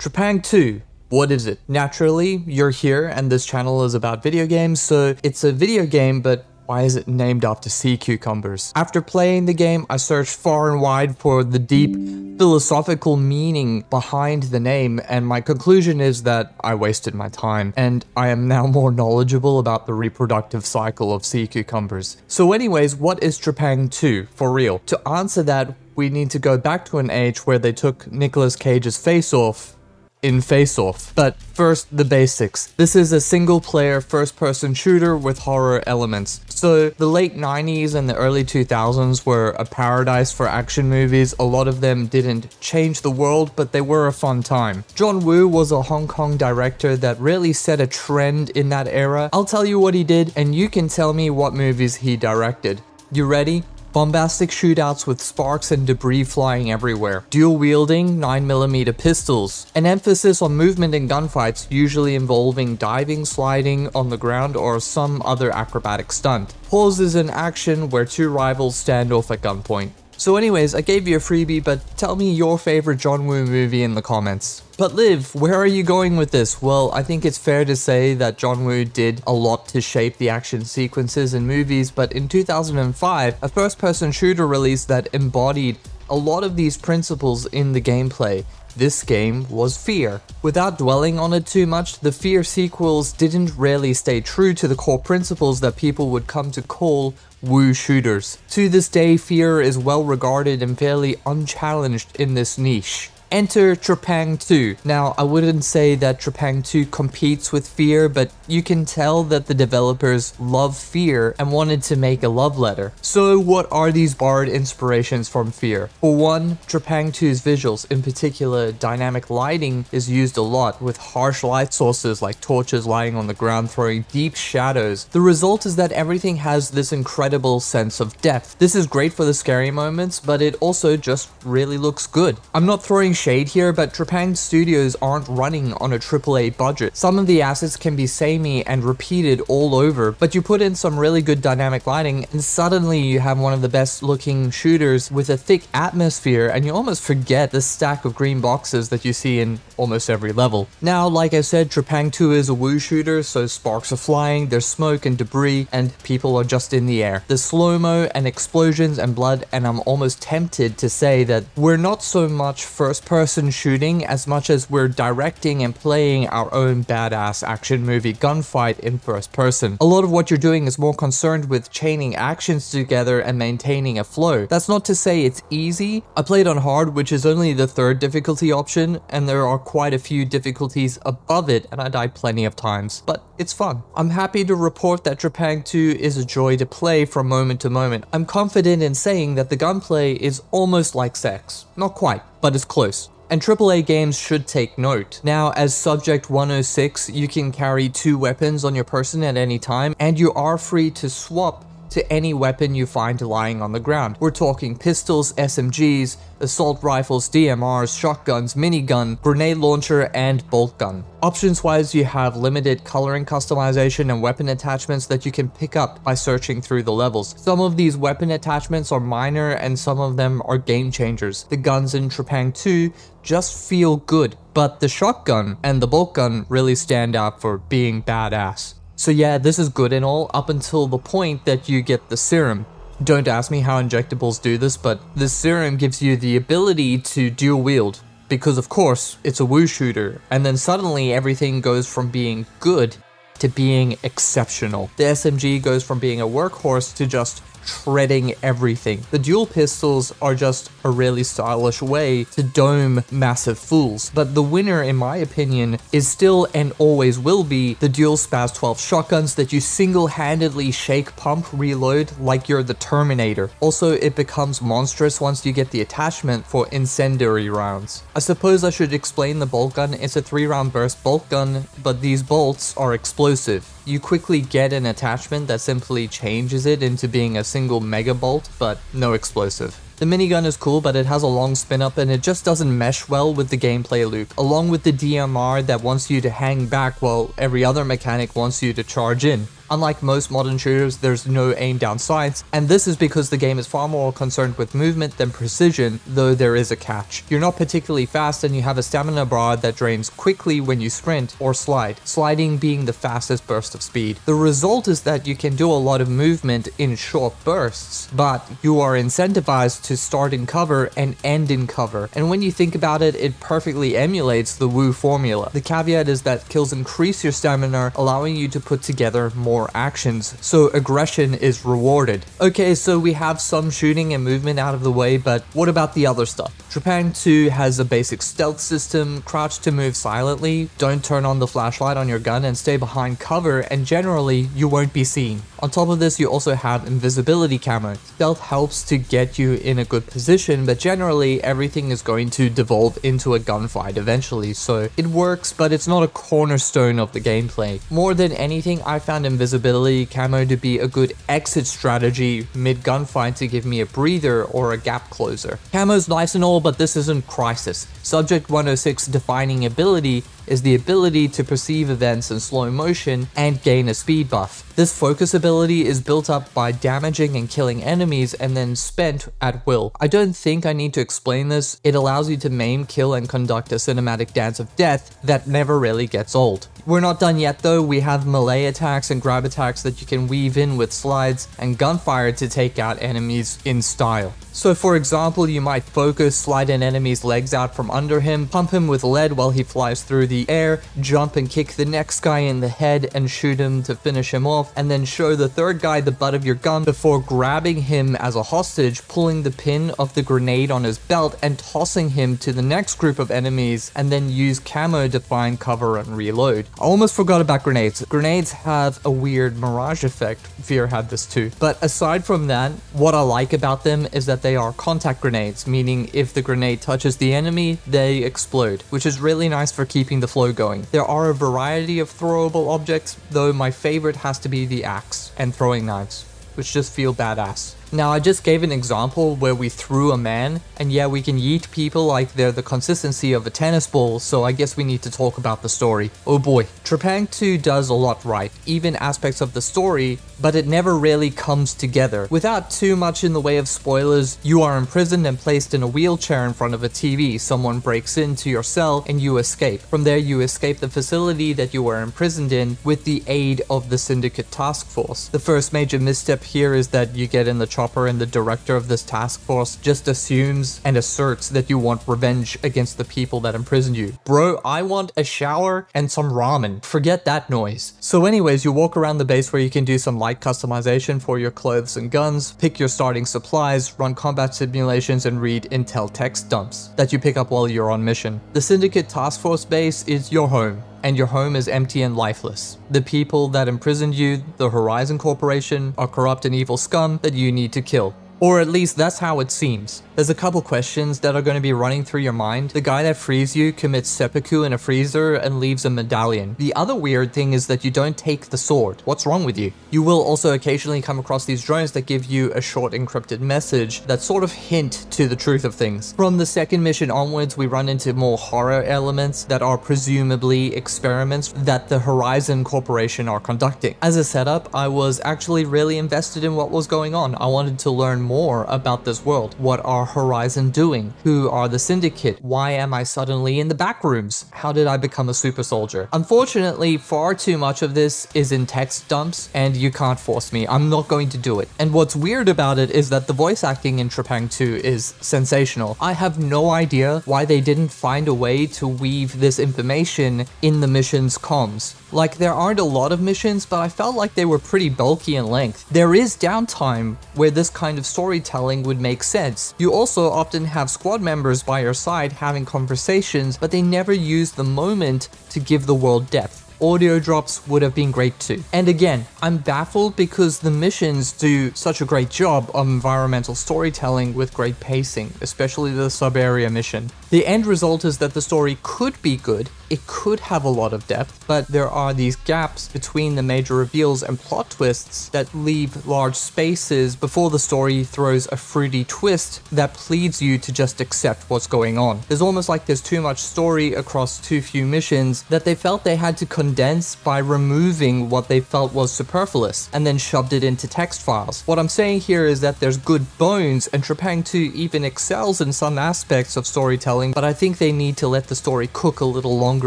Trepang 2. What is it? Naturally, you're here and this channel is about video games, so it's a video game, but why is it named after sea cucumbers? After playing the game, I searched far and wide for the deep philosophical meaning behind the name, and my conclusion is that I wasted my time, and I am now more knowledgeable about the reproductive cycle of sea cucumbers. So anyways, what is Trepang 2 for real? To answer that, we need to go back to an age where they took Nicolas Cage's Face-Off in Face-Off. But first, the basics. This is a single-player first-person shooter with horror elements. So the late 90s and the early 2000s were a paradise for action movies. A lot of them didn't change the world, but they were a fun time. John Woo was a Hong Kong director that really set a trend in that era. I'll tell you what he did, and you can tell me what movies he directed. You ready? Bombastic shootouts with sparks and debris flying everywhere, dual-wielding 9mm pistols, an emphasis on movement in gunfights usually involving diving, sliding on the ground, or some other acrobatic stunt, pauses in action where two rivals stand off at gunpoint. So anyways, I gave you a freebie, but tell me your favorite John Woo movie in the comments. But Liv, where are you going with this? Well, I think it's fair to say that John Woo did a lot to shape the action sequences in movies, but in 2005, a first-person shooter release that embodied a lot of these principles in the gameplay. This game was Fear. Without dwelling on it too much, the Fear sequels didn't really stay true to the core principles that people would come to call Woo shooters. To this day, Fear is well regarded and fairly unchallenged in this niche. Enter Trepang 2. Now, I wouldn't say that Trepang 2 competes with Fear, but you can tell that the developers love Fear and wanted to make a love letter. So what are these borrowed inspirations from Fear? For one, Trepang 2's visuals, in particular dynamic lighting, is used a lot, with harsh light sources like torches lying on the ground throwing deep shadows. The result is that everything has this incredible sense of depth. This is great for the scary moments, but it also just really looks good. I'm not throwing shade here, but Trepang Studios aren't running on a AAA budget. Some of the assets can be samey and repeated all over, but you put in some really good dynamic lighting and suddenly you have one of the best looking shooters with a thick atmosphere, and you almost forget the stack of green boxes that you see in almost every level. Now, like I said, Trepang 2 is a Woo shooter, so sparks are flying, there's smoke and debris, and people are just in the air. There's slow-mo and explosions and blood, and I'm almost tempted to say that we're not so much first-person shooting as much as we're directing and playing our own badass action movie gunfight in first person. A lot of what you're doing is more concerned with chaining actions together and maintaining a flow. That's not to say it's easy. I played on hard, which is only the third difficulty option, and there are quite a few difficulties above it, and I died plenty of times, but it's fun. I'm happy to report that Trepang 2 is a joy to play from moment to moment. I'm confident in saying that the gunplay is almost like sex. Not quite, but it's close. And AAA games should take note. Now, as Subject 106, you can carry 2 weapons on your person at any time, and you are free to swap to any weapon you find lying on the ground. We're talking pistols, SMGs, assault rifles, DMRs, shotguns, minigun, grenade launcher, and bolt gun. Options-wise, you have limited coloring customization and weapon attachments that you can pick up by searching through the levels. Some of these weapon attachments are minor and some of them are game changers. The guns in Trepang 2 just feel good, but the shotgun and the bolt gun really stand out for being badass. So yeah, this is good and all up until the point that you get the serum. Don't ask me how injectables do this, but the serum gives you the ability to dual wield, because of course it's a Woo shooter, and then suddenly everything goes from being good to being exceptional. The SMG goes from being a workhorse to just shredding everything. The dual pistols are just a really stylish way to dome massive fools, but the winner in my opinion is still and always will be the dual SPAS 12 shotguns that you single-handedly shake, pump, reload like you're the Terminator. Also, it becomes monstrous once you get the attachment for incendiary rounds. I suppose I should explain the bolt gun. It's a 3-round burst bolt gun, but these bolts are explosive. You quickly get an attachment that simply changes it into being a single mega bolt, but no explosive. The minigun is cool, but it has a long spin up and it just doesn't mesh well with the gameplay loop, along with the DMR that wants you to hang back while every other mechanic wants you to charge in. Unlike most modern shooters, there's no aim down sights, and this is because the game is far more concerned with movement than precision, though there is a catch. You're not particularly fast and you have a stamina bar that drains quickly when you sprint or slide, sliding being the fastest burst of speed. The result is that you can do a lot of movement in short bursts, but you are incentivized to start in cover and end in cover, and when you think about it, it perfectly emulates the Woo formula. The caveat is that kills increase your stamina, allowing you to put together more actions, so aggression is rewarded. Okay, so we have some shooting and movement out of the way, but what about the other stuff? Trepang 2 has a basic stealth system, crouch to move silently, don't turn on the flashlight on your gun and stay behind cover, and generally you won't be seen. On top of this, you also have invisibility camera. Stealth helps to get you in a good position, but generally everything is going to devolve into a gunfight eventually, so it works, but it's not a cornerstone of the gameplay. More than anything, I found invisibility camo to be a good exit strategy mid-gunfight to give me a breather or a gap closer. Camo's nice and all, but this isn't Crisis. Subject 106 defining ability is the ability to perceive events in slow motion and gain a speed buff. This focus ability is built up by damaging and killing enemies and then spent at will. I don't think I need to explain this. It allows you to maim, kill, and conduct a cinematic dance of death that never really gets old. We're not done yet though. We have melee attacks and grab attacks that you can weave in with slides and gunfire to take out enemies in style. So for example, you might focus, slide an enemy's legs out from under him, pump him with lead while he flies through the air, jump and kick the next guy in the head and shoot him to finish him off, and then show the third guy the butt of your gun before grabbing him as a hostage, pulling the pin of the grenade on his belt and tossing him to the next group of enemies, and then use camo to find cover and reload. I almost forgot about grenades. Grenades have a weird mirage effect. Fear had this too. But aside from that, what I like about them is that they are contact grenades, meaning if the grenade touches the enemy, they explode, which is really nice for keeping the flow going. There are a variety of throwable objects, though my favorite has to be the axe and throwing knives, which just feel badass. Now, I just gave an example where we threw a man, and yeah, we can yeet people like they're the consistency of a tennis ball, so I guess we need to talk about the story. Oh boy, Trepang 2 does a lot right, even aspects of the story, but it never really comes together. Without too much in the way of spoilers, you are imprisoned and placed in a wheelchair in front of a TV, someone breaks into your cell, and you escape. From there, you escape the facility that you were imprisoned in with the aid of the Syndicate Task Force. The first major misstep here is that you get in the and the director of this task force just assumes and asserts that you want revenge against the people that imprisoned you. Bro, I want a shower and some ramen. Forget that noise. So anyways, you walk around the base where you can do some light customization for your clothes and guns, pick your starting supplies, run combat simulations, and read intel text dumps that you pick up while you're on mission. The Syndicate Task Force base is your home, and your home is empty and lifeless. The people that imprisoned you, the Horizon Corporation, are corrupt and evil scum that you need to kill. Or at least that's how it seems. There's a couple questions that are going to be running through your mind. The guy that frees you commits seppuku in a freezer and leaves a medallion. The other weird thing is that you don't take the sword. What's wrong with you? You will also occasionally come across these drones that give you a short encrypted message that sort of hint to the truth of things. From the second mission onwards, we run into more horror elements that are presumably experiments that the Horizon Corporation are conducting. As a setup, I was actually really invested in what was going on. I wanted to learn more about this world. What are Horizon doing? Who are the Syndicate? Why am I suddenly in the back rooms? How did I become a super soldier? Unfortunately, far too much of this is in text dumps, and you can't force me. I'm not going to do it. And what's weird about it is that the voice acting in Trepang 2 is sensational. I have no idea why they didn't find a way to weave this information in the mission's comms. Like, there aren't a lot of missions, but I felt like they were pretty bulky in length. There is downtime where this kind of storytelling would make sense. You also often have squad members by your side having conversations, but they never use the moment to give the world depth. Audio drops would have been great too. And again, I'm baffled because the missions do such a great job of environmental storytelling with great pacing, especially the sub-area mission. The end result is that the story could be good, it could have a lot of depth, but there are these gaps between the major reveals and plot twists that leave large spaces before the story throws a fruity twist that pleads you to just accept what's going on. There's almost like there's too much story across too few missions that they felt they had to condense by removing what they felt was superfluous and then shoved it into text files. What I'm saying here is that there's good bones, and Trepang 2 even excels in some aspects of storytelling, but I think they need to let the story cook a little longer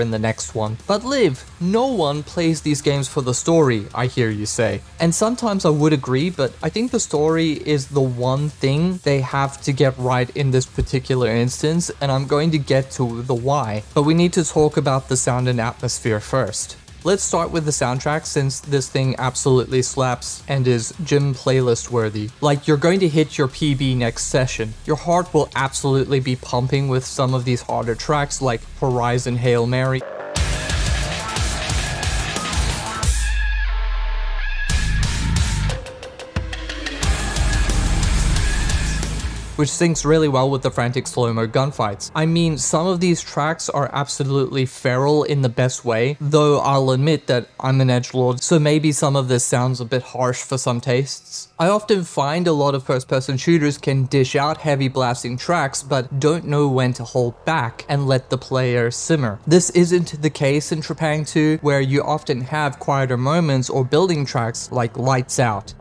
in the next one. But Liv, no one plays these games for the story, I hear you say. And sometimes I would agree, but I think the story is the one thing they have to get right in this particular instance, and I'm going to get to the why. But we need to talk about the sound and atmosphere first. Let's start with the soundtrack, since this thing absolutely slaps and is gym playlist worthy. Like, you're going to hit your PB next session. Your heart will absolutely be pumping with some of these harder tracks like Horizon Hail Mary, which syncs really well with the frantic slow-mo gunfights. I mean, some of these tracks are absolutely feral in the best way, though I'll admit that I'm an edgelord, so maybe some of this sounds a bit harsh for some tastes. I often find a lot of first-person shooters can dish out heavy blasting tracks, but don't know when to hold back and let the player simmer. This isn't the case in Trepang 2, where you often have quieter moments or building tracks like Lights Out.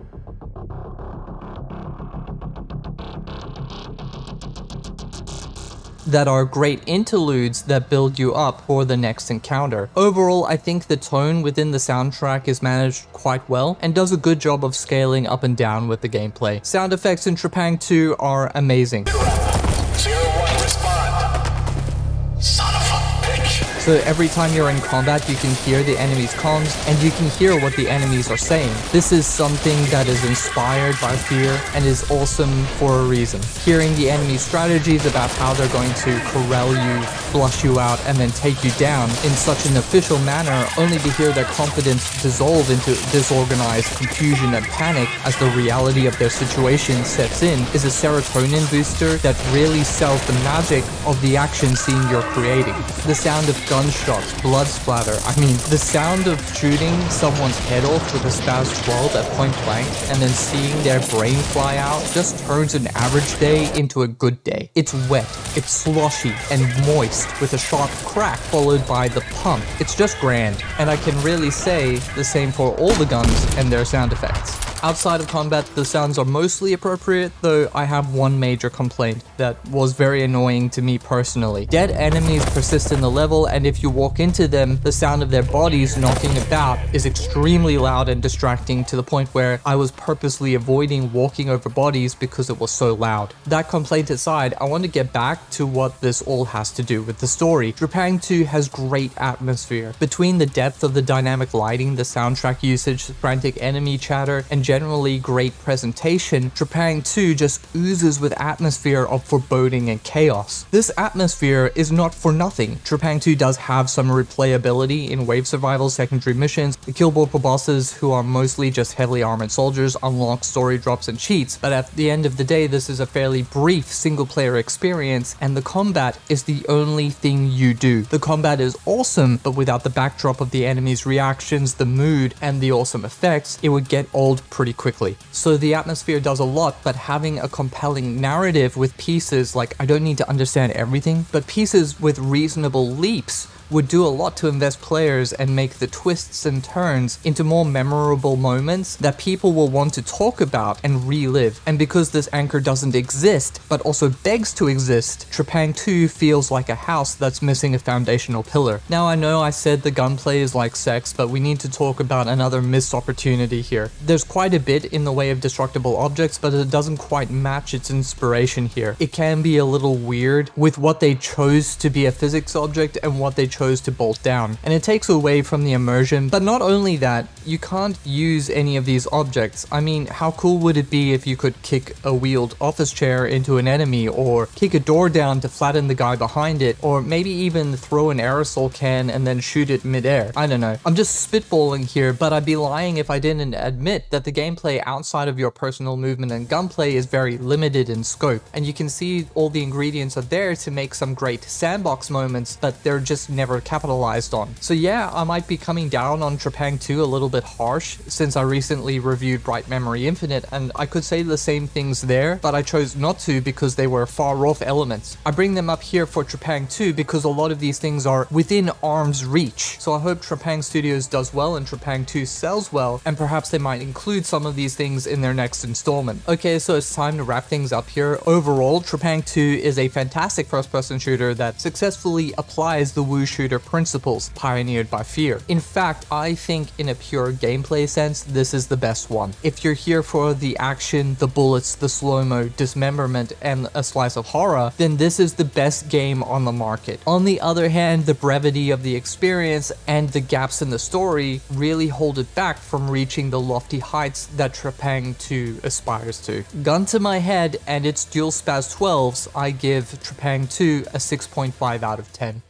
That are great interludes that build you up for the next encounter. Overall, I think the tone within the soundtrack is managed quite well and does a good job of scaling up and down with the gameplay. Sound effects in Trepang 2 are amazing. So every time you're in combat, you can hear the enemy's comms and you can hear what the enemies are saying. This is something that is inspired by F.E.A.R. and is awesome for a reason. Hearing the enemy's strategies about how they're going to corral you, flush you out, and then take you down in such an official manner, only to hear their confidence dissolve into disorganized confusion and panic as the reality of their situation sets in, is a serotonin booster that really sells the magic of the action scene you're creating. The sound of gunshots, blood splatter, I mean, the sound of shooting someone's head off with a SPAS 12 at point blank and then seeing their brain fly out just turns an average day into a good day. It's wet, it's sloshy and moist with a sharp crack followed by the pump. It's just grand, and I can really say the same for all the guns and their sound effects. Outside of combat, the sounds are mostly appropriate, though I have one major complaint that was very annoying to me personally. Dead enemies persist in the level, and if you walk into them, the sound of their bodies knocking about is extremely loud and distracting, to the point where I was purposely avoiding walking over bodies because it was so loud. That complaint aside, I want to get back to what this all has to do with the story. Trepang 2 has great atmosphere. Between the depth of the dynamic lighting, the soundtrack usage, frantic enemy chatter, and generally great presentation, Trepang 2 just oozes with atmosphere of foreboding and chaos. This atmosphere is not for nothing. Trepang 2 does have some replayability in wave survival, secondary missions, the killboard for bosses who are mostly just heavily armored soldiers, unlock story drops and cheats, but at the end of the day, this is a fairly brief single player experience, and the combat is the only thing you do. The combat is awesome, but without the backdrop of the enemy's reactions, the mood, and the awesome effects, it would get old pretty quickly. So the atmosphere does a lot, but having a compelling narrative with pieces like, I don't need to understand everything, but pieces with reasonable leaps would do a lot to invest players and make the twists and turns into more memorable moments that people will want to talk about and relive. And because this anchor doesn't exist, but also begs to exist, Trepang 2 feels like a house that's missing a foundational pillar. Now, I know I said the gunplay is like sex, but we need to talk about another missed opportunity here. There's quite a bit in the way of destructible objects, but it doesn't quite match its inspiration here. It can be a little weird with what they chose to be a physics object and what they chose to bolt down, and it takes away from the immersion. But not only that, you can't use any of these objects. I mean, how cool would it be if you could kick a wheeled office chair into an enemy, or kick a door down to flatten the guy behind it, or maybe even throw an aerosol can and then shoot it midair? I don't know. I'm just spitballing here, but I'd be lying if I didn't admit that the gameplay outside of your personal movement and gunplay is very limited in scope, and you can see all the ingredients are there to make some great sandbox moments, but they're just never capitalized on. So yeah, I might be coming down on Trepang 2 a little bit harsh, since I recently reviewed Bright Memory Infinite, and I could say the same things there, but I chose not to because they were far off elements. I bring them up here for Trepang 2 because a lot of these things are within arm's reach. So I hope Trepang Studios does well and Trepang 2 sells well, and perhaps they might include some of these things in their next installment. Okay, so it's time to wrap things up here. Overall, Trepang 2 is a fantastic first-person shooter that successfully applies the Woo shooter principles pioneered by F.E.A.R.. In fact, I think in a pure gameplay sense, this is the best one. If you're here for the action, the bullets, the slow-mo, dismemberment, and a slice of horror, then this is the best game on the market. On the other hand, the brevity of the experience and the gaps in the story really hold it back from reaching the lofty heights that Trepang 2 aspires to. Gun to my head and its dual SPAS 12s, I give Trepang 2 a 6.5 out of 10.